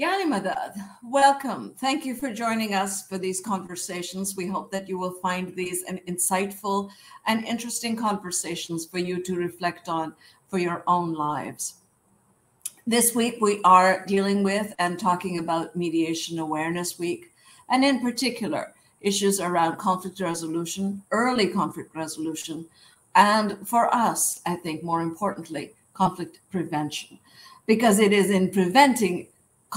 Yani Madad, welcome. Thank you for joining us for these conversations. We hope that you will find these an insightful and interesting conversations for you to reflect on for your own lives. This week, we are dealing with and talking about Mediation Awareness Week, and in particular, issues around conflict resolution, early conflict resolution, and for us, I think more importantly, conflict prevention, because it is in preventing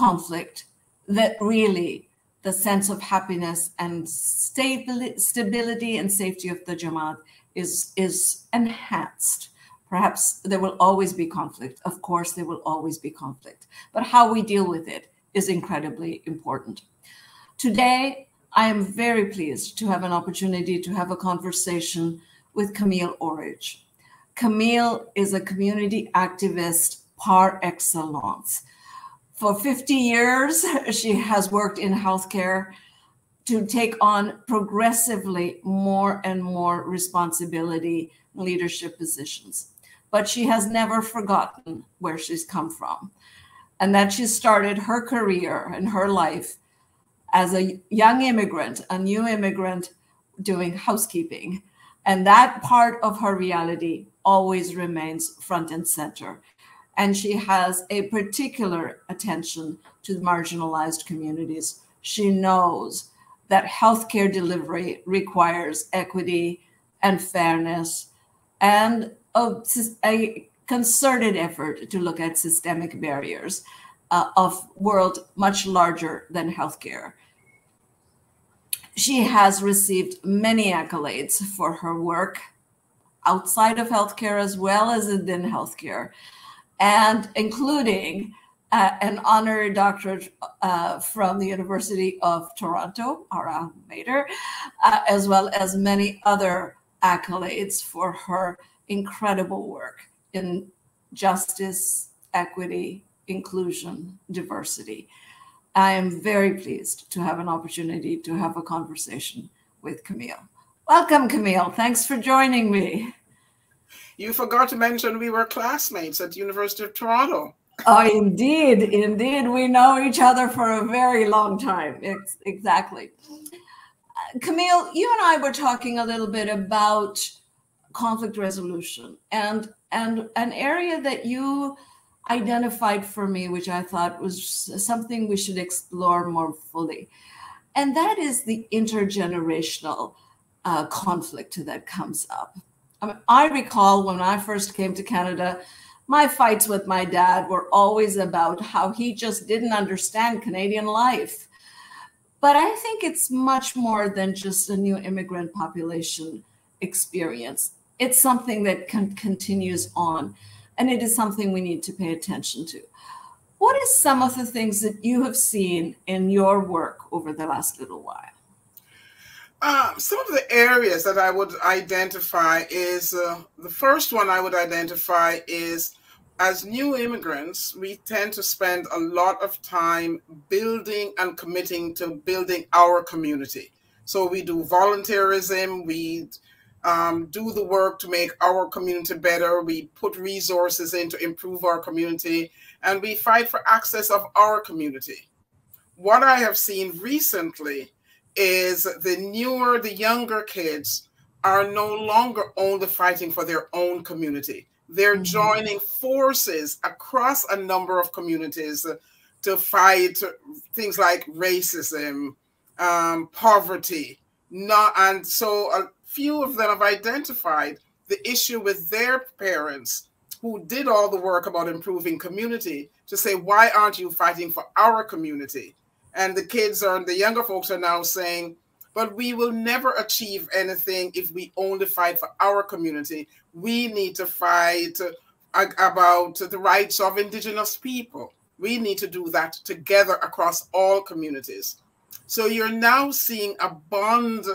conflict that really the sense of happiness and stability and safety of the Jamaat is enhanced. Perhaps there will always be conflict. Of course, there will always be conflict, but how we deal with it is incredibly important. Today, I am very pleased to have an opportunity to have a conversation with Camille Orridge. Camille is a community activist par excellence. For 50 years, she has worked in healthcare to take on progressively more and more responsibility in leadership positions. But she has never forgotten where she's come from and that she started her career and her life as a young immigrant, a new immigrant doing housekeeping. And that part of her reality always remains front and center. And she has a particular attention to marginalized communities. She knows that healthcare delivery requires equity and fairness and a concerted effort to look at systemic barriers of world much larger than healthcare. She has received many accolades for her work outside of healthcare as well as within healthcare, and including an honorary doctorate from the University of Toronto, our alma mater, as well as many other accolades for her incredible work in justice, equity, inclusion, diversity. I am very pleased to have an opportunity to have a conversation with Camille. Welcome, Camille. Thanks for joining me. You forgot to mention we were classmates at the University of Toronto. Oh, indeed. Indeed. We know each other for a very long time. Exactly. Camille, you and I were talking a little bit about conflict resolution and an area that you identified for me, which I thought was something we should explore more fully. And that is the intergenerational conflict that comes up. I recall when I first came to Canada, my fights with my dad were always about how he just didn't understand Canadian life. But I think it's much more than just a new immigrant population experience. It's something that continues on, and it is something we need to pay attention to. What is some of the things that you have seen in your work over the last little while? Some of the areas that I would identify is, the first one I would identify is, as new immigrants, we tend to spend a lot of time building and committing to building our community. So we do volunteerism, we do the work to make our community better, we put resources in to improve our community, and we fight for access of our community. What I have seen recently is the younger kids are no longer only fighting for their own community. They're mm-hmm. joining forces across a number of communities to fight things like racism, poverty. And so a few of them have identified the issue with their parents who did all the work about improving community to say, why aren't you fighting for our community? And the younger folks are now saying, but we will never achieve anything if we only fight for our community. We need to fight about the rights of Indigenous people. We need to do that together across all communities. So you're now seeing a bond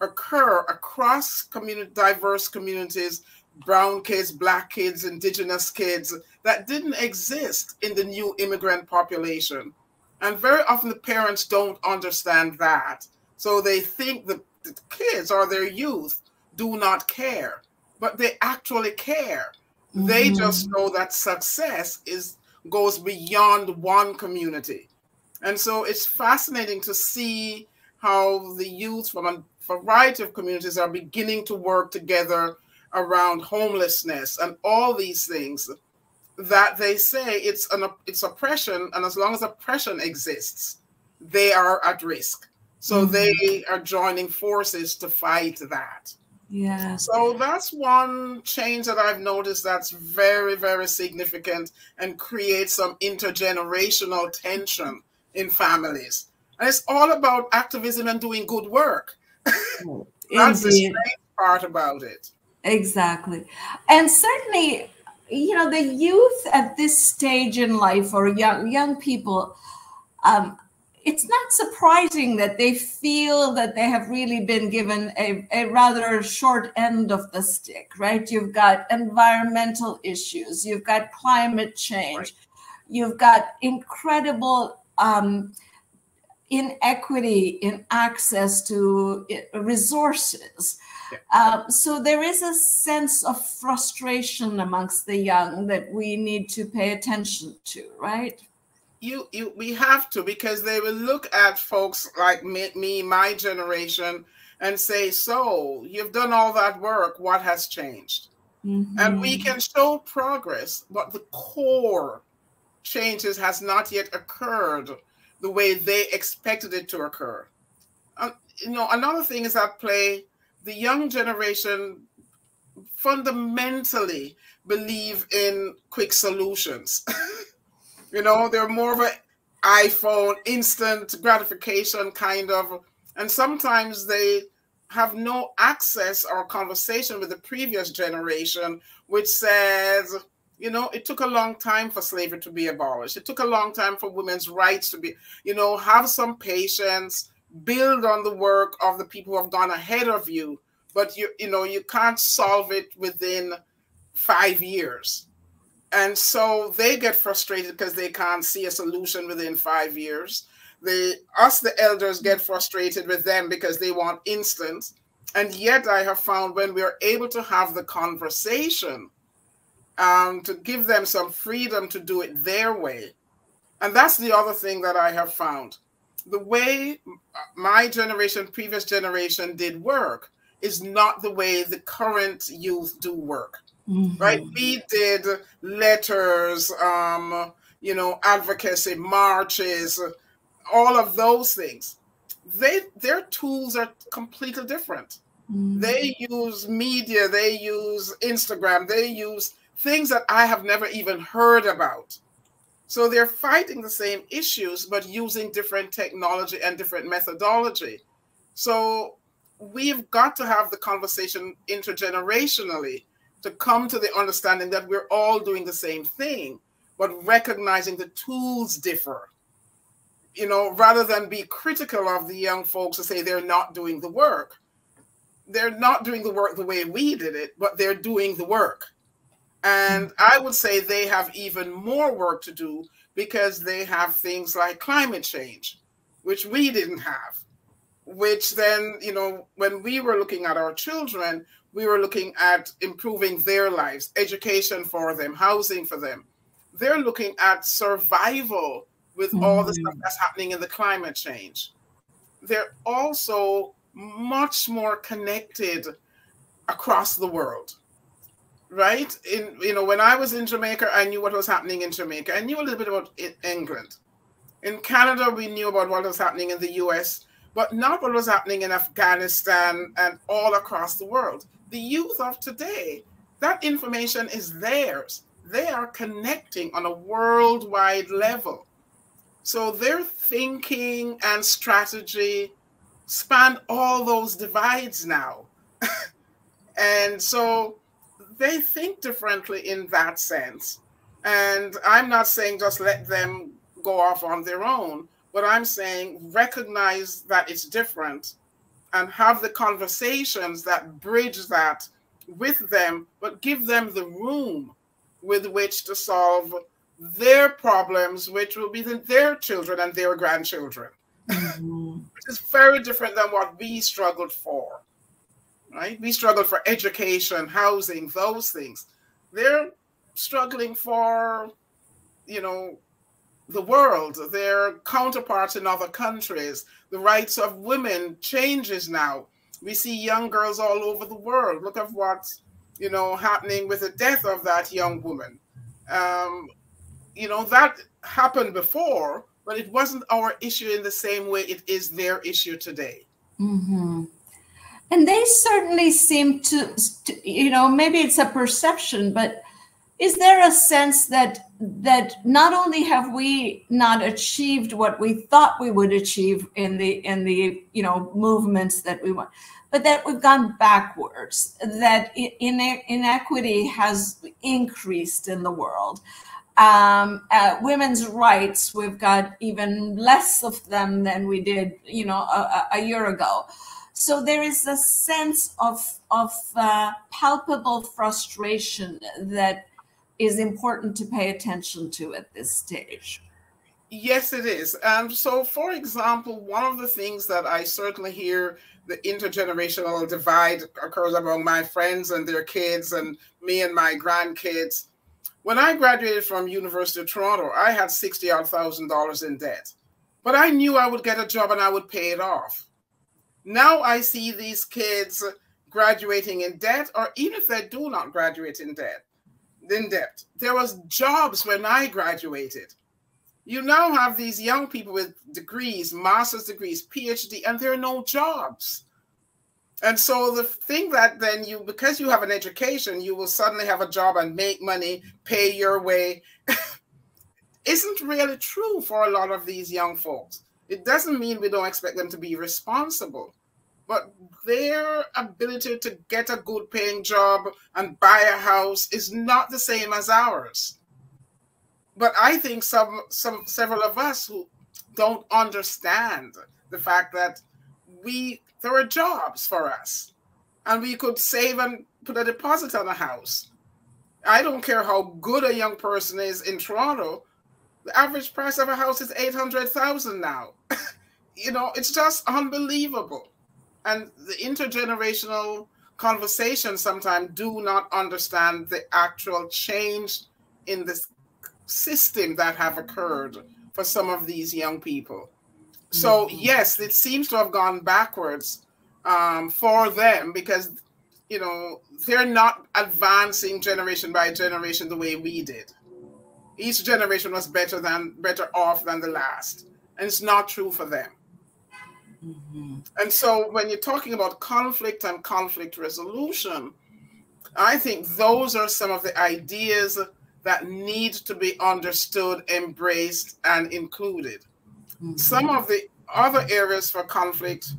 occur across diverse communities, brown kids, black kids, Indigenous kids, that didn't exist in the new immigrant population. And very often the parents don't understand that. So they think the kids or their youth do not care, but they actually care. Mm-hmm. They just know that success goes beyond one community. And so it's fascinating to see how the youth from a variety of communities are beginning to work together around homelessness and all these things that they say it's oppression, and as long as oppression exists, they are at risk. So they are joining forces to fight that. Yeah. So that's one change that I've noticed that's very, very significant and creates some intergenerational tension in families. And it's all about activism and doing good work. That's the strange part about it. Exactly. And certainly, you know, the youth at this stage in life, or young people, it's not surprising that they feel that they have really been given a rather short end of the stick, right? You've got environmental issues, you've got climate change, right. You've got incredible inequity in access to resources. Yeah. So there is a sense of frustration amongst the young that we need to pay attention to, right? We have to, because they will look at folks like me, my generation, and say, so you've done all that work, what has changed? Mm-hmm. And we can show progress, but the core changes has not yet occurred the way they expected it to occur. You know, another thing is at play, the young generation fundamentally believe in quick solutions. You know, they're more of an iPhone, instant gratification kind of, and sometimes they have no access or conversation with the previous generation, which says, you know, it took a long time for slavery to be abolished. It took a long time for women's rights to be, you know, have some patience, build on the work of the people who have gone ahead of you, but you know, you can't solve it within 5 years. And so they get frustrated because they can't see a solution within 5 years. The elders get frustrated with them because they want instant. And yet I have found when we are able to have the conversation, to give them some freedom to do it their way. And that's the other thing that I have found. The way my generation, previous generation did work is not the way the current youth do work. Mm-hmm. Right, we did letters, you know, advocacy, marches, all of those things. Their tools are completely different. Mm-hmm. They use media, they use Instagram, they use things that I have never even heard about. So they're fighting the same issues, but using different technology and different methodology. So we've got to have the conversation intergenerationally to come to the understanding that we're all doing the same thing, but recognizing the tools differ, you know, rather than be critical of the young folks to say they're not doing the work. They're not doing the work the way we did it, but they're doing the work. And I would say they have even more work to do because they have things like climate change, which we didn't have, which then, you know, when we were looking at our children, we were looking at improving their lives, education for them, housing for them. They're looking at survival with all the stuff that's happening in the climate change. They're also much more connected across the world, right? In, you know, when I was in Jamaica, I knew what was happening in Jamaica. I knew a little bit about England. In Canada, we knew about what was happening in the US, but not what was happening in Afghanistan and all across the world. The youth of today, that information is theirs. They are connecting on a worldwide level. So their thinking and strategy span all those divides now. And so they think differently in that sense. And I'm not saying just let them go off on their own. What I'm saying, recognize that it's different and have the conversations that bridge that with them, but give them the room with which to solve their problems, which will be their children and their grandchildren. Mm-hmm. Which is very different than what we struggled for, right? We struggled for education, housing, those things. They're struggling for, you know, the world, their counterparts in other countries. The rights of women changes now. We see young girls all over the world. Look at what's, you know, happening with the death of that young woman. You know, that happened before, but it wasn't our issue in the same way it is their issue today. Mm-hmm. And they certainly seem to, you know, maybe it's a perception, but is there a sense that not only have we not achieved what we thought we would achieve in the you know, movements that we want, but that we've gone backwards, that inequity has increased in the world? Women's rights, we've got even less of them than we did, you know, a year ago. So there is a sense of palpable frustration that is important to pay attention to at this stage. Yes, it is. So, for example, one of the things that I certainly hear, the intergenerational divide occurs among my friends and their kids and me and my grandkids. When I graduated from University of Toronto, I had $60,000 in debt, but I knew I would get a job and I would pay it off. Now I see these kids graduating in debt, or even if they do not graduate in debt, there was jobs when I graduated. You now have these young people with degrees, master's degrees, PhD, and there are no jobs. And so the thing that then you, because you have an education, you will suddenly have a job and make money, pay your way, isn't really true for a lot of these young folks. It doesn't mean we don't expect them to be responsible, but their ability to get a good paying job and buy a house is not the same as ours. But I think several of us who don't understand the fact that there are jobs for us and we could save and put a deposit on a house. I don't care how good a young person is in Toronto, the average price of a house is $800,000 now. You know, it's just unbelievable. And the intergenerational conversations sometimes do not understand the actual change in this system that have occurred for some of these young people. So yes, it seems to have gone backwards for them, because, you know, they're not advancing generation by generation the way we did. Each generation was better off than the last, and it's not true for them. Mm-hmm. And so when you're talking about conflict and conflict resolution, I think those are some of the ideas that need to be understood, embraced, and included. Mm-hmm. Some of the other areas for conflict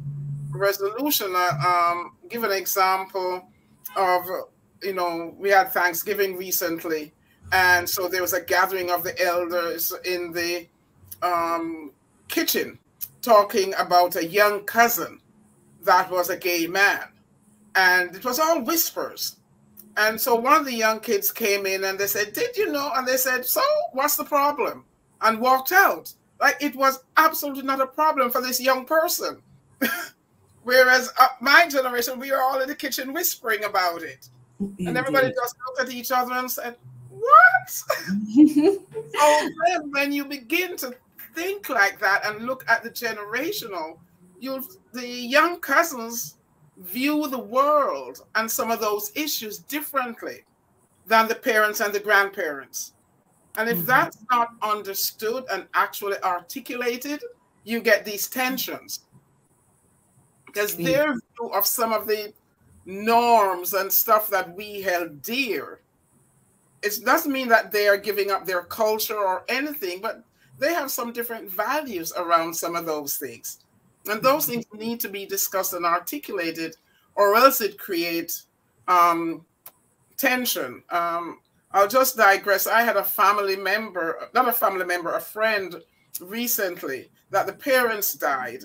resolution are, give an example of, you know, we had Thanksgiving recently, and so there was a gathering of the elders in the kitchen talking about a young cousin that was a gay man. And it was all whispers. And so one of the young kids came in and they said, "Did you know?" And they said, "So what's the problem?" And walked out. Like, it was absolutely not a problem for this young person. Whereas my generation, we were all in the kitchen whispering about it. Indeed. And everybody just looked at each other and said, "What?" So then when you begin to think like that and look at the generational, the young cousins view the world and some of those issues differently than the parents and the grandparents. And if that's not understood and actually articulated, you get these tensions. Because their view of some of the norms and stuff that we held dear, it doesn't mean that they are giving up their culture or anything, but they have some different values around some of those things. And those things need to be discussed and articulated, or else it creates tension. I'll just digress. I had a family member, not a family member, a friend recently that the parents died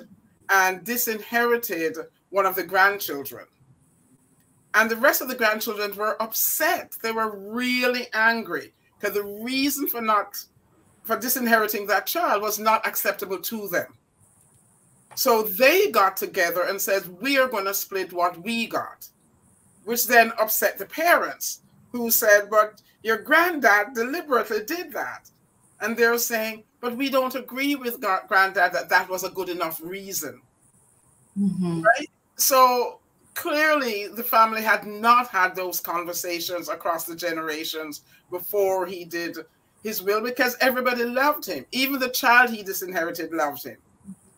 and disinherited one of the grandchildren. And the rest of the grandchildren were upset. They were really angry because the reason for disinheriting that child was not acceptable to them. So they got together and said, "We are going to split what we got," which then upset the parents, who said, "But your granddad deliberately did that." And they're saying, But we don't agree with Granddad that that was a good enough reason. Mm-hmm. Right? So clearly the family had not had those conversations across the generations before he did his will, because everybody loved him. Even the child he disinherited loved him.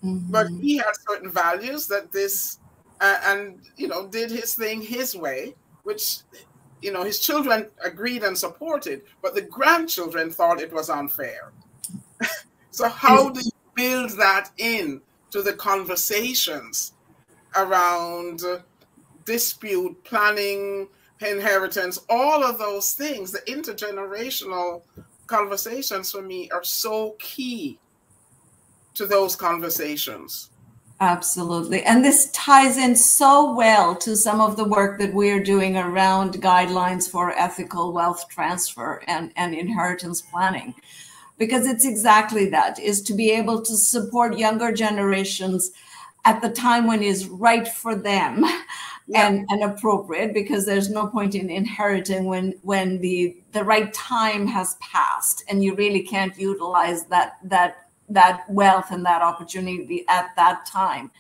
Mm-hmm. But he had certain values that this, and, you know, did his thing his way, which, you know, his children agreed and supported, but the grandchildren thought it was unfair. So how do you build that in to the conversations around dispute, planning, inheritance, all of those things? The intergenerational conversations for me are so key to those conversations. Absolutely. And this ties in so well to some of the work that we're doing around guidelines for ethical wealth transfer and inheritance planning. Because it's exactly that, is to be able to support younger generations at the time when is right for them, yeah, and appropriate, because there's no point in inheriting when the right time has passed and you really can't utilize that wealth and that opportunity at that time,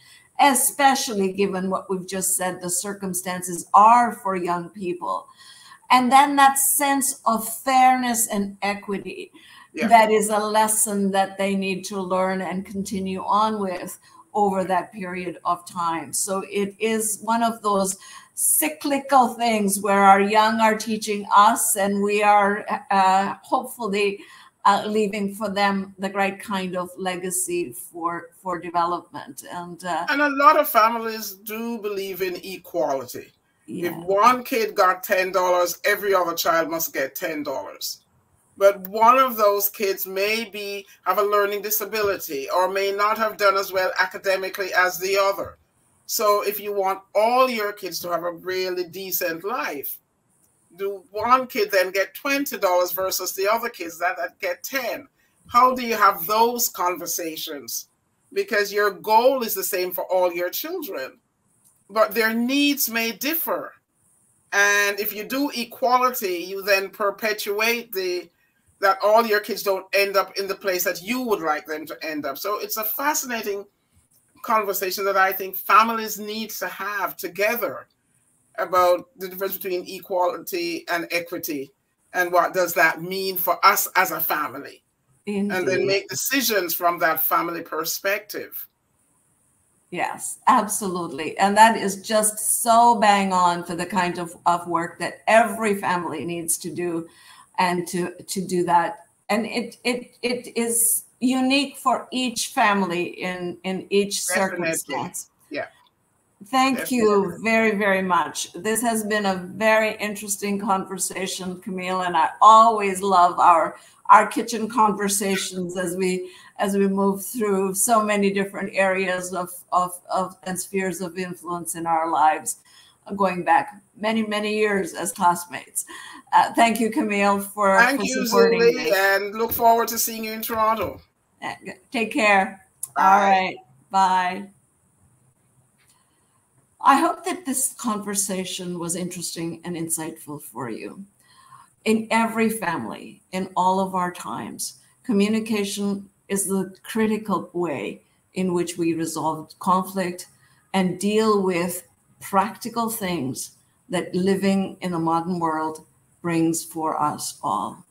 especially given what we've just said the circumstances are for young people. And then that sense of fairness and equity. Yeah. That is a lesson that they need to learn and continue on with over that period of time. So it is one of those cyclical things where our young are teaching us and we are hopefully leaving for them the right kind of legacy for development. And a lot of families do believe in equality. Yeah. If one kid got $10, every other child must get $10. But one of those kids may have a learning disability or may not have done as well academically as the other. So if you want all your kids to have a really decent life, do one kid then get $20 versus the other kids that get 10? How do you have those conversations? Because your goal is the same for all your children, but their needs may differ. And if you do equality, you then perpetuate that all your kids don't end up in the place that you would like them to end up. So it's a fascinating conversation that I think families need to have together about the difference between equality and equity and what does that mean for us as a family. Indeed. And then make decisions from that family perspective. Yes, absolutely. And that is just so bang on for the kind of work that every family needs to do, and to do that. And it is unique for each family in each circumstance. Yeah. Thank you very, very much. This has been a very interesting conversation, Camille, and I always love our kitchen conversations as we move through so many different areas of and spheres of influence in our lives, going back many, many years as classmates. Thank you, Camille, for supporting me. Thank you, and look forward to seeing you in Toronto. Take care. Bye. All right. Bye. I hope that this conversation was interesting and insightful for you. In every family, in all of our times, communication is the critical way in which we resolve conflict and deal with practical things that living in the modern world brings for us all.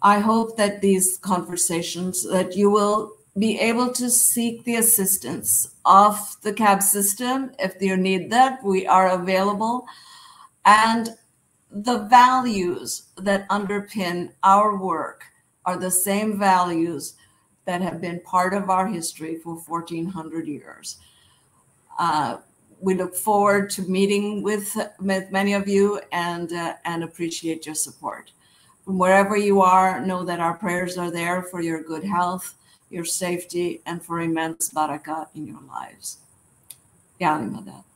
I hope that these conversations, that you will be able to seek the assistance of the CAB system. If you need that, we are available. And the values that underpin our work are the same values that have been part of our history for 1,400 years. We look forward to meeting with many of you and appreciate your support. From wherever you are, know that our prayers are there for your good health, your safety, and for immense barakah in your lives. Ya Ali Madad.